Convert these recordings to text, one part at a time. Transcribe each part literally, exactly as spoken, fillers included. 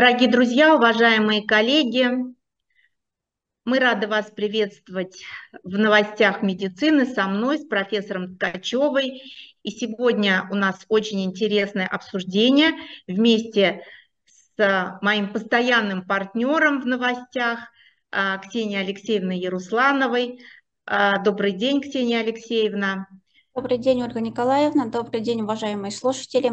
Дорогие друзья, уважаемые коллеги, мы рады вас приветствовать в новостях медицины со мной, с профессором Ткачевой. И сегодня у нас очень интересное обсуждение вместе с моим постоянным партнером в новостях Ксенией Алексеевной Яруслановой. Добрый день, Ксения Алексеевна. Добрый день, Ольга Николаевна. Добрый день, уважаемые слушатели.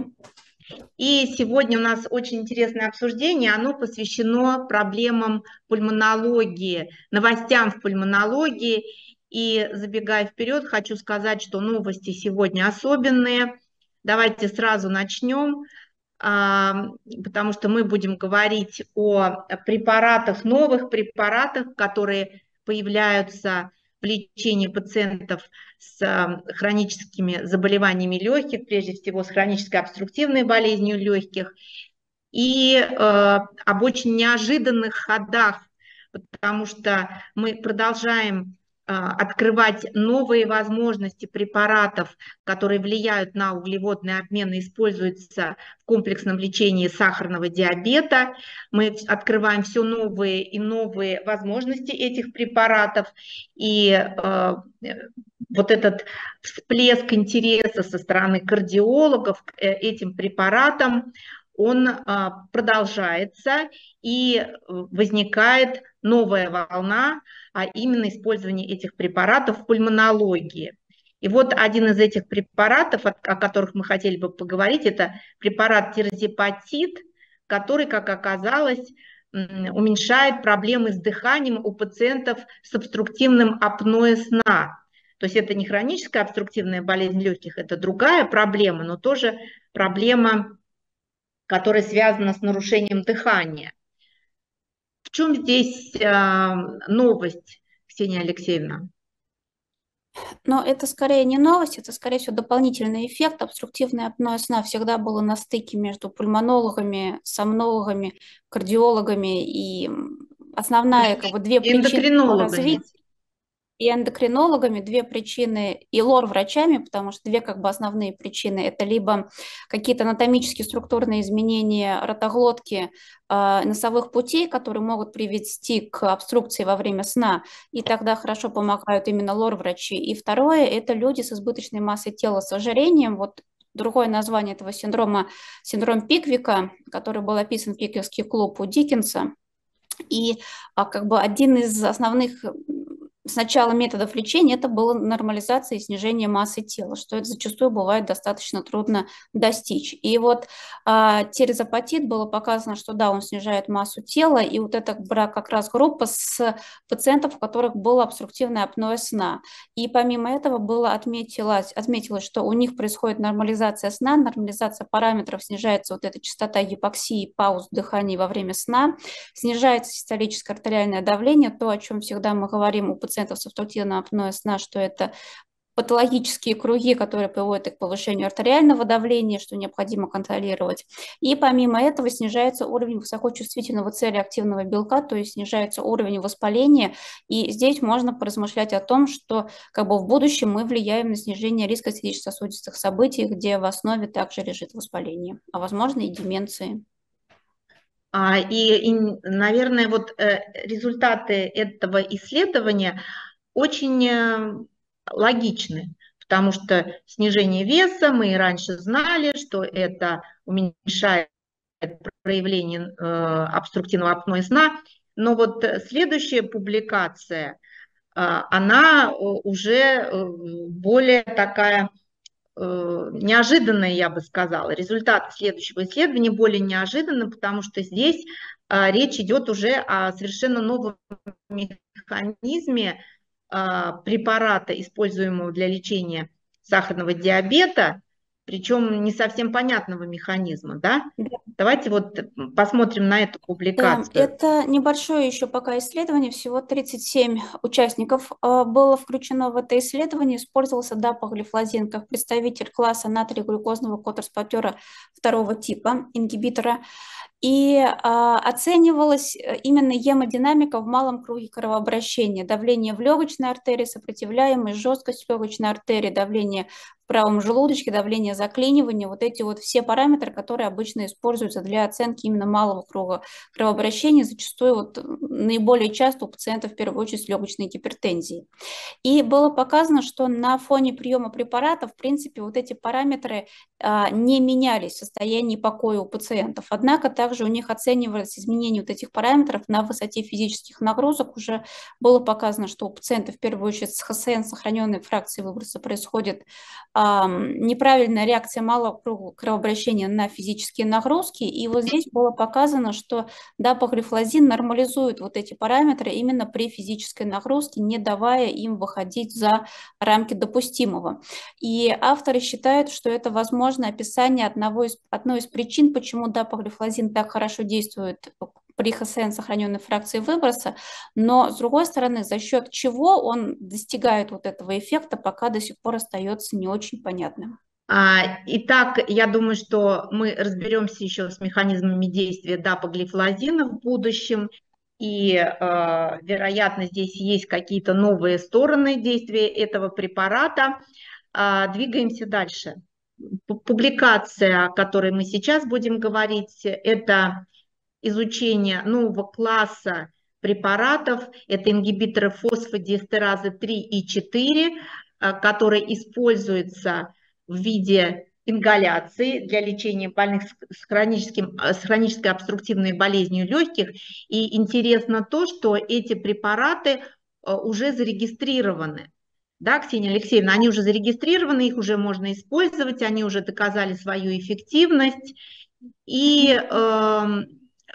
И сегодня у нас очень интересное обсуждение, оно посвящено проблемам пульмонологии, новостям в пульмонологии. И забегая вперед, хочу сказать, что новости сегодня особенные. Давайте сразу начнем, потому что мы будем говорить о препаратах, новых препаратах, которые появляются в лечении пациентов с хроническими заболеваниями легких, прежде всего с хронической обструктивной болезнью легких, и э, об очень неожиданных ходах, потому что мы продолжаем э, открывать новые возможности препаратов, которые влияют на углеводный обмен и используются в комплексном лечении сахарного диабета. Мы открываем все новые и новые возможности этих препаратов, и э, вот этот всплеск интереса со стороны кардиологов к этим препаратам, он э, продолжается, и возникает новая волна, а именно использование этих препаратов в пульмонологии. И вот один из этих препаратов, о которых мы хотели бы поговорить, это препарат тирзепатид, который, как оказалось, уменьшает проблемы с дыханием у пациентов с обструктивным апноэ сна. То есть это не хроническая обструктивная болезнь легких, это другая проблема, но тоже проблема, которая связана с нарушением дыхания. В чем здесь новость, Ксения Алексеевна? Но это скорее не новость, это, скорее всего, дополнительный эффект. Обструктивное апноэ сна всегда было на стыке между пульмонологами, сомнологами, кардиологами, и основная, как бы, две причины развития. И эндокринологами две причины, и лор-врачами, потому что две, как бы, основные причины – это либо какие-то анатомические структурные изменения ротоглотки, э, носовых путей, которые могут привести к обструкции во время сна, и тогда хорошо помогают именно лор-врачи. И второе – это люди с избыточной массой тела, с ожирением. Вот другое название этого синдрома – синдром Пиквика, который был описан в Пиквикский клуб у Диккенса. И а, как бы один из основных… Сначала методов лечения это была нормализация и снижение массы тела, что это зачастую бывает достаточно трудно достичь. И вот а, тирзепатид было показано, что да, он снижает массу тела, и вот это была как раз группа с пациентов, у которых было обструктивное апноэ сна. И помимо этого было отметилось, отметилось, что у них происходит нормализация сна, нормализация параметров, снижается вот эта частота гипоксии, пауз дыхания во время сна, снижается систолическое артериальное давление, то, о чем всегда мы говорим у пациентов, пациентов с обструктивным апноэ сна, что это патологические круги, которые приводят к повышению артериального давления, что необходимо контролировать. И помимо этого снижается уровень высокочувствительного целеактивного белка, то есть снижается уровень воспаления. И здесь можно поразмышлять о том, что, как бы, в будущем мы влияем на снижение риска сердечно-сосудистых событий, где в основе также лежит воспаление, а возможно и деменции. И, и, наверное, вот результаты этого исследования очень логичны, потому что снижение веса, мы и раньше знали, что это уменьшает проявление обструктивного апноэ сна, но вот следующая публикация, она уже более такая... неожиданное, я бы сказала. Результат следующего исследования более неожиданный, потому что здесь речь идет уже о совершенно новом механизме препарата, используемого для лечения сахарного диабета, причем не совсем понятного механизма, да? Давайте вот посмотрим на эту публикацию. Да, это небольшое еще пока исследование, всего тридцать семь участников было включено в это исследование, использовался дапаглифлозин как представитель класса натрия-глюкозного котранспортера второго типа, ингибитора, и а, оценивалась именно гемодинамика в малом круге кровообращения, давление в легочной артерии, сопротивляемость, жесткость легочной артерии, давление в правом желудочке, давление, заклинивание, вот эти вот все параметры, которые обычно используются для оценки именно малого круга кровообращения, зачастую вот наиболее часто у пациентов в первую очередь с легочной гипертензией. И было показано, что на фоне приема препарата, в принципе, вот эти параметры а, не менялись в состоянии покоя у пациентов, однако также у них оценивалось изменение вот этих параметров на высоте физических нагрузок. Уже было показано, что у пациентов в первую очередь с ха эс эн сохраненной фракцией выброса происходит а, неправильная реакция малого круга кровообращения на физические нагрузки, и вот здесь было показано, что дапаглифлозин нормализует вот эти параметры именно при физической нагрузке, не давая им выходить за рамки допустимого. И авторы считают, что это, возможно, описание одного из, одной из причин, почему дапаглифлозин так хорошо действует при ха эс эн сохраненной фракции выброса, но, с другой стороны, за счет чего он достигает вот этого эффекта, пока до сих пор остается не очень понятным. Итак, я думаю, что мы разберемся еще с механизмами действия дапаглифлозина в будущем, и, вероятно, здесь есть какие-то новые стороны действия этого препарата. Двигаемся дальше. Публикация, о которой мы сейчас будем говорить, это изучение нового класса препаратов, это ингибиторы фосфодиэстеразы три и четыре, которые используются в виде ингаляции для лечения больных с, хроническим, с хронической обструктивной болезнью легких. И интересно то, что эти препараты уже зарегистрированы. Да, Ксения Алексеевна, они уже зарегистрированы, их уже можно использовать, они уже доказали свою эффективность. И э,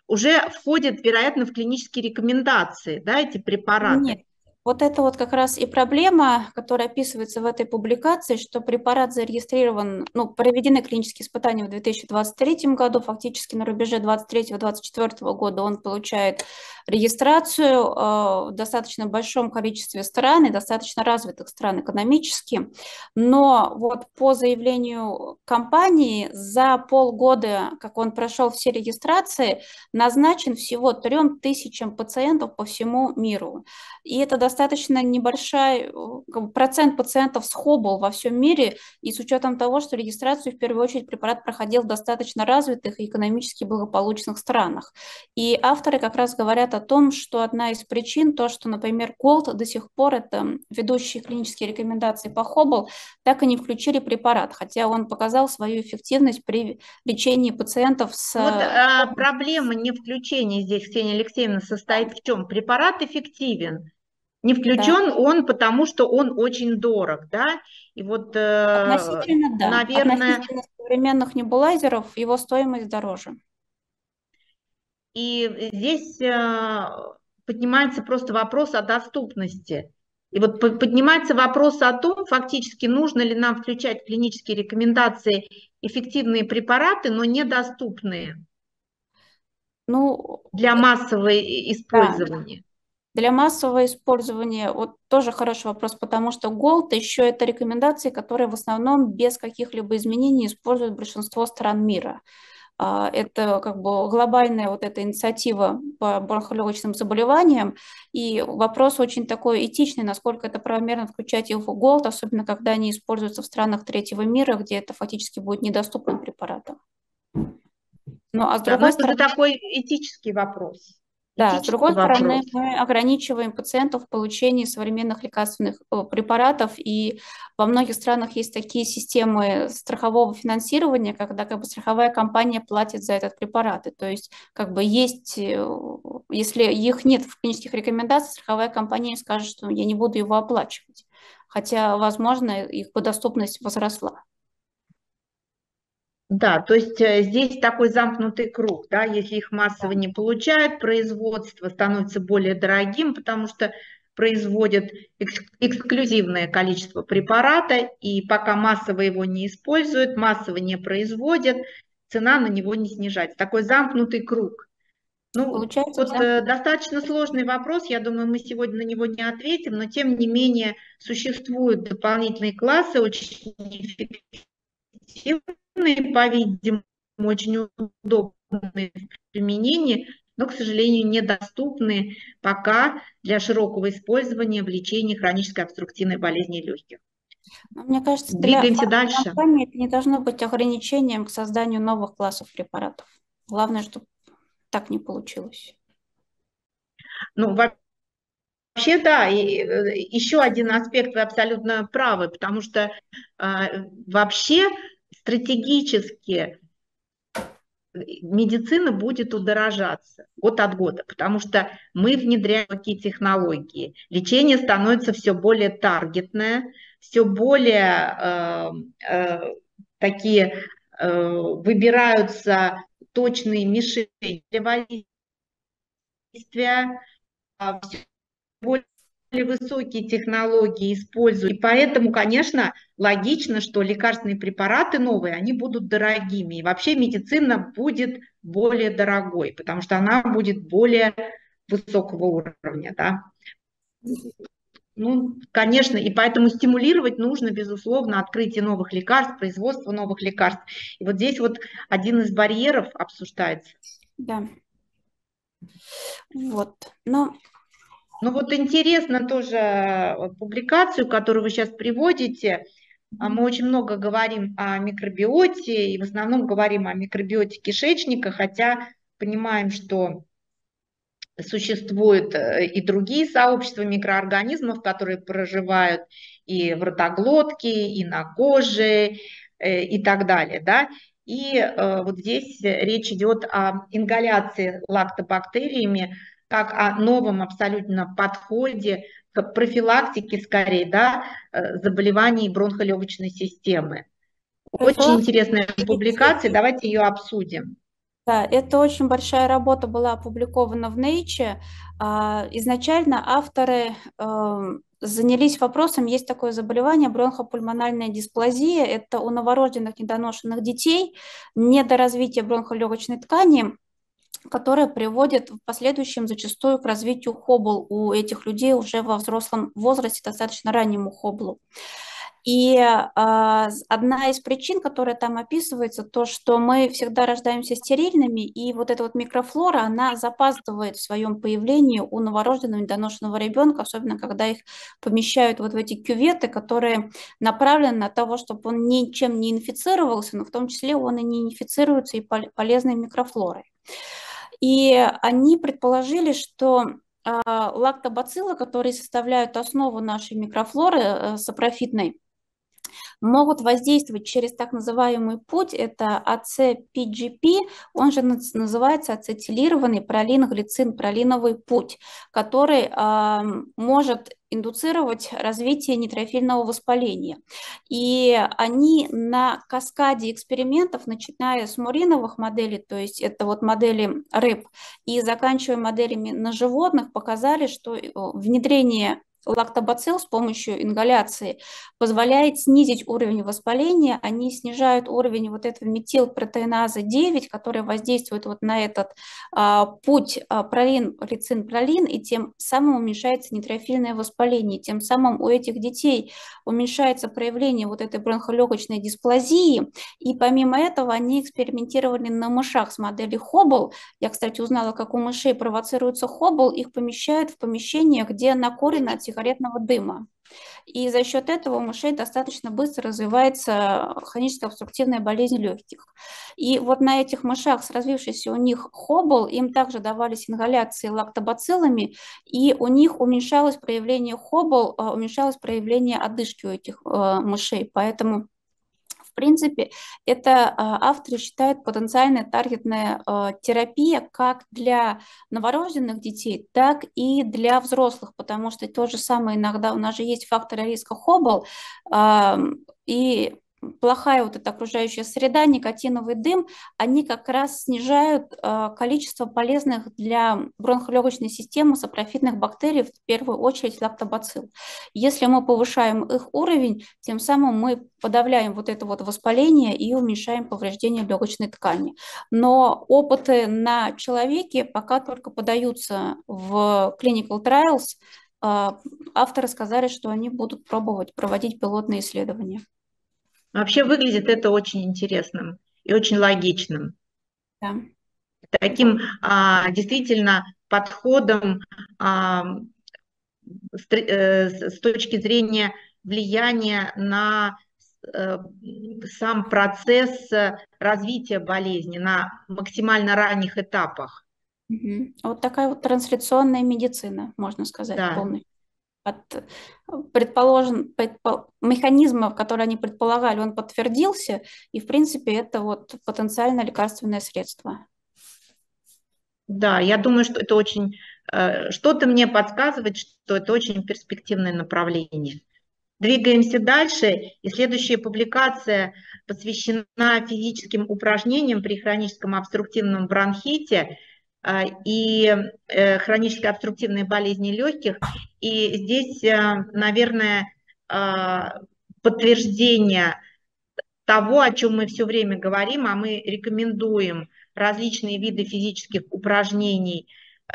уже входят, вероятно, в клинические рекомендации, да, эти препараты. Нет. Вот это вот как раз и проблема, которая описывается в этой публикации, что препарат зарегистрирован, ну, проведены клинические испытания в две тысячи двадцать третьем году, фактически на рубеже две тысячи двадцать третьего — две тысячи двадцать четвёртого года он получает регистрацию в достаточно большом количестве стран и достаточно развитых стран экономически, но вот по заявлению компании за полгода, как он прошел все регистрации, назначен всего трем тысячам пациентов по всему миру, и это достаточно достаточно небольшой процент пациентов с ХОБЛ во всем мире, и с учетом того, что регистрацию в первую очередь препарат проходил в достаточно развитых и экономически благополучных странах. И авторы как раз говорят о том, что одна из причин то, что, например, ГОЛД до сих пор, это ведущие клинические рекомендации по ХОБЛ, так и не включили препарат, хотя он показал свою эффективность при лечении пациентов с... Вот, а, проблема не включения здесь, Ксения Алексеевна, состоит в чем? Препарат эффективен. Не включен да. он, потому что он очень дорог, да? И вот, относительно, э, да. наверное... Относительно современных небулайзеров его стоимость дороже. И здесь э, поднимается просто вопрос о доступности. И вот поднимается вопрос о том, фактически нужно ли нам включать в клинические рекомендации эффективные препараты, но недоступные ну, для массового использования. Да. Для массового использования, вот тоже хороший вопрос, потому что ГОЛД еще это рекомендации, которые в основном без каких-либо изменений используют большинство стран мира. Это как бы глобальная вот эта инициатива по бронхолегочным заболеваниям, и вопрос очень такой этичный, насколько это правомерно включать его в ГОЛД, особенно когда они используются в странах третьего мира, где это фактически будет недоступным препаратом. Ну, а с другой стороны... Это такой этический вопрос. Да, с другой вопрос. стороны, мы ограничиваем пациентов в получении современных лекарственных препаратов, и во многих странах есть такие системы страхового финансирования, когда как бы страховая компания платит за этот препарат. И, то есть, как бы есть, если их нет в клинических рекомендациях, страховая компания скажет, что я не буду его оплачивать, хотя, возможно, их доступность возросла. Да, то есть здесь такой замкнутый круг, да, если их массово не получают, производство становится более дорогим, потому что производят экск- эксклюзивное количество препарата, и пока массово его не используют, массово не производят, цена на него не снижается. Такой замкнутый круг. Ну, Получается, вот, да? достаточно сложный вопрос, я думаю, мы сегодня на него не ответим, но тем не менее существуют дополнительные классы, очень эффективные, по-видимому, очень удобные в применении, но, к сожалению, недоступны пока для широкого использования в лечении хронической обструктивной болезни легких. Мне кажется, для компании это не должно быть ограничением к созданию новых классов препаратов. Главное, чтобы так не получилось. Ну, вообще, да, и еще один аспект, вы абсолютно правы, потому что э, вообще стратегически медицина будет удорожаться год от года, потому что мы внедряем такие технологии. Лечение становится все более таргетное, все более э, э, такие э, выбираются точные мишени для воздействия, все более высокие технологии используют. И поэтому, конечно, логично, что лекарственные препараты новые, они будут дорогими. И вообще медицина будет более дорогой, потому что она будет более высокого уровня. Да? Ну, конечно, и поэтому стимулировать нужно, безусловно, открытие новых лекарств, производство новых лекарств. И вот здесь вот один из барьеров обсуждается. Да. Вот. Но... Ну вот интересно тоже публикацию, которую вы сейчас приводите. Мы очень много говорим о микробиоте и в основном говорим о микробиоте кишечника, хотя понимаем, что существуют и другие сообщества микроорганизмов, которые проживают и в ротоглотке, и на коже, и так далее, да? И вот здесь речь идет о ингаляции лактобактериями, как о новом абсолютно подходе к профилактике, скорее, да, заболеваний бронхолегочной системы. Очень интересная публикация, давайте ее обсудим. Да, это очень большая работа была опубликована в Nature. Изначально авторы занялись вопросом, есть такое заболевание бронхопульмональная дисплазия, это у новорожденных недоношенных детей недоразвитие бронхолегочной ткани, которая приводит в последующем зачастую к развитию ХОБЛ у этих людей уже во взрослом возрасте, достаточно раннему ХОБЛу. И э, одна из причин, которая там описывается, то, что мы всегда рождаемся стерильными, и вот эта вот микрофлора, она запаздывает в своем появлении у новорожденного недоношенного ребенка, особенно когда их помещают вот в эти кюветы, которые направлены на того, чтобы он ничем не инфицировался, но в том числе он и не инфицируется и полезной микрофлорой. И они предположили, что э, лактобациллы, которые составляют основу нашей микрофлоры э, сапрофитной, могут воздействовать через так называемый путь, это АЦПГП, он же называется ацетилированный пролиноглицин, пролиновый путь, который э, может индуцировать развитие нейтрофильного воспаления. И они на каскаде экспериментов, начиная с муриновых моделей, то есть это вот модели рыб, и заканчивая моделями на животных, показали, что внедрение лактобацилл с помощью ингаляции позволяет снизить уровень воспаления, они снижают уровень вот этого метилпротеиназы девять, который воздействует вот на этот а, путь а, пролин, рицин, пролин, и тем самым уменьшается нейтрофильное воспаление. Тем самым у этих детей уменьшается проявление вот этой бронхолегочной дисплазии, и помимо этого они экспериментировали на мышах с модели ХОБЛ. Я, кстати, узнала, как у мышей провоцируется ХОБЛ, их помещают в помещение, где накурено от сигаретного дыма. И за счет этого у мышей достаточно быстро развивается хроническая обструктивная болезнь легких. И вот на этих мышах, с развившейся у них ХОБЛ, им также давались ингаляции лактобациллами, и у них уменьшалось проявление ХОБЛ, уменьшалось проявление одышки у этих э, мышей. Поэтому, в принципе, это авторы считают потенциальная таргетная терапия как для новорожденных детей, так и для взрослых, потому что то же самое иногда у нас же есть факторы риска ХОБЛ, и плохая вот эта окружающая среда, никотиновый дым, они как раз снижают количество полезных для бронхолегочной системы сапрофитных бактерий, в первую очередь лактобацилл. Если мы повышаем их уровень, тем самым мы подавляем вот это вот воспаление и уменьшаем повреждение легочной ткани. Но опыты на человеке пока только подаются в clinical trials. Авторы сказали, что они будут пробовать проводить пилотные исследования. Вообще выглядит это очень интересным и очень логичным. Да. Таким а, действительно подходом а, с, э, с точки зрения влияние на сам процесс развития болезни на максимально ранних этапах. Вот такая вот трансляционная медицина, можно сказать, да. полностью. От предположен, предпол... механизмов, которые они предполагали, он подтвердился, и, в принципе, это вот потенциально лекарственное средство. Да, я думаю, что это очень... Что-то мне подсказывает, что это очень перспективное направление. Двигаемся дальше, и следующая публикация посвящена физическим упражнениям при хроническом обструктивном бронхите и хронической обструктивной болезни легких. И здесь, наверное, подтверждение того, о чем мы все время говорим, а мы рекомендуем различные виды физических упражнений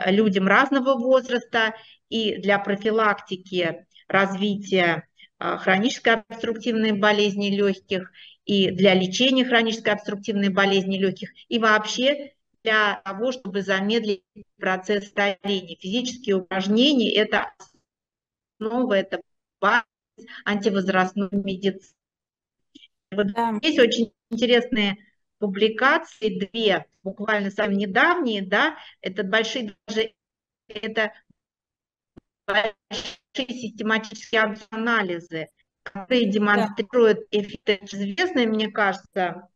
людям разного возраста и для профилактики развития хронической обструктивной болезни легких, и для лечения хронической обструктивной болезни легких, и вообще для того, чтобы замедлить процесс старения. Физические упражнения – это основа, это база антивозрастной медицины. Вот здесь очень интересные публикации, две, буквально самые недавние, да, это большие, даже это большие систематические анализы, которые демонстрируют эффект. Известный, мне кажется,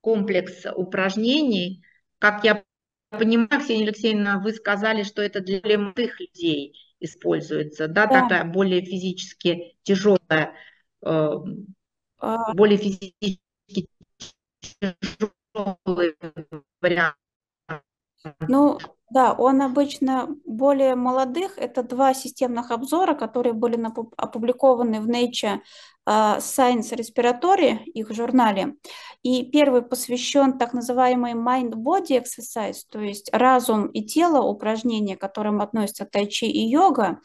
комплекс упражнений. Как я понимаю, Ксения Алексеевна, вы сказали, что это для молодых людей используется, да, да. такая более физически тяжелая, более физически тяжелый вариант. Ну, да, он обычно более молодых. Это два системных обзора, которые были опубликованы в Nature, Science Respiratory, их журнале. И первый посвящен так называемой mind-body exercise, то есть разум и тело, упражнения, к которым относятся тайчи и йога.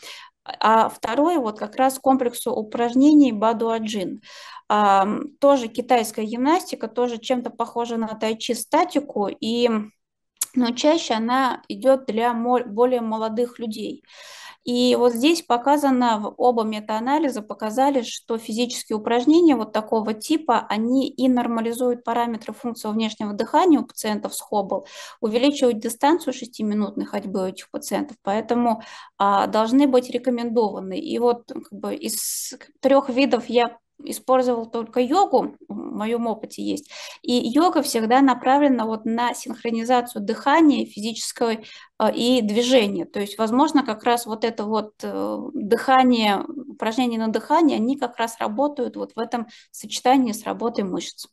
А второй вот как раз комплексу упражнений Бадуаджин. Тоже китайская гимнастика, тоже чем-то похожа на тайчи статику, и... но чаще она идет для более молодых людей. И вот здесь показано, оба метаанализа показали, что физические упражнения вот такого типа, они и нормализуют параметры функции внешнего дыхания у пациентов с ХОБЛ, увеличивают дистанцию шестиминутной ходьбы у этих пациентов, поэтому а, должны быть рекомендованы. И вот как бы, из трех видов я использовал только йогу, в моем опыте есть, и йога всегда направлена вот на синхронизацию дыхания физического и движения, то есть, возможно, как раз вот это вот дыхание, упражнения на дыхание, они как раз работают вот в этом сочетании с работой мышц.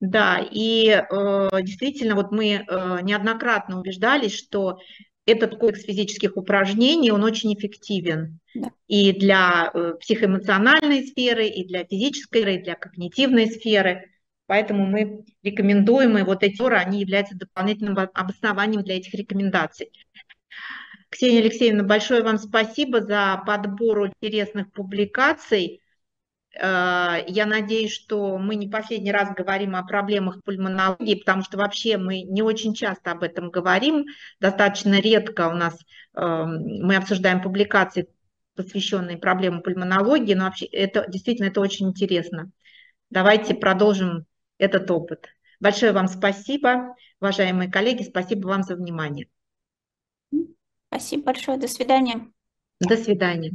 Да, и э, действительно, вот мы э, неоднократно убеждались, что этот комплекс физических упражнений, он очень эффективен да. и для психоэмоциональной сферы, и для физической сферы, и для когнитивной сферы. Поэтому мы рекомендуем, и вот эти упражнения, они являются дополнительным обоснованием для этих рекомендаций. Ксения Алексеевна, большое вам спасибо за подбор интересных публикаций. Я надеюсь, что мы не последний раз говорим о проблемах пульмонологии, потому что вообще мы не очень часто об этом говорим. Достаточно редко у нас мы обсуждаем публикации, посвященные проблемам пульмонологии, но вообще это действительно это очень интересно. Давайте продолжим этот опыт. Большое вам спасибо, уважаемые коллеги, спасибо вам за внимание. Спасибо большое, до свидания. До свидания.